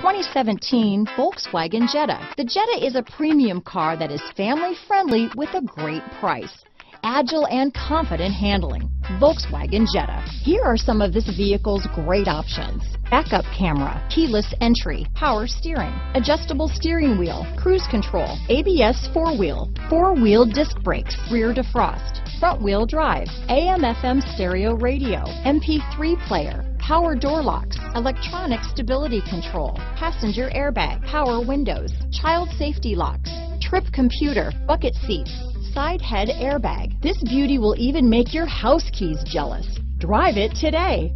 2017 Volkswagen Jetta. The Jetta is a premium car that is family friendly with a great price. Agile and confident handling. Volkswagen Jetta. Here are some of this vehicle's great options: backup camera, keyless entry, power steering, adjustable steering wheel, cruise control, ABS four-wheel disc brakes, rear defrost, front-wheel drive, AM/FM stereo radio, MP3 player, power door locks, electronic stability control, passenger airbag, power windows, child safety locks, trip computer, bucket seats, side head airbag. This beauty will even make your house keys jealous. Drive it today.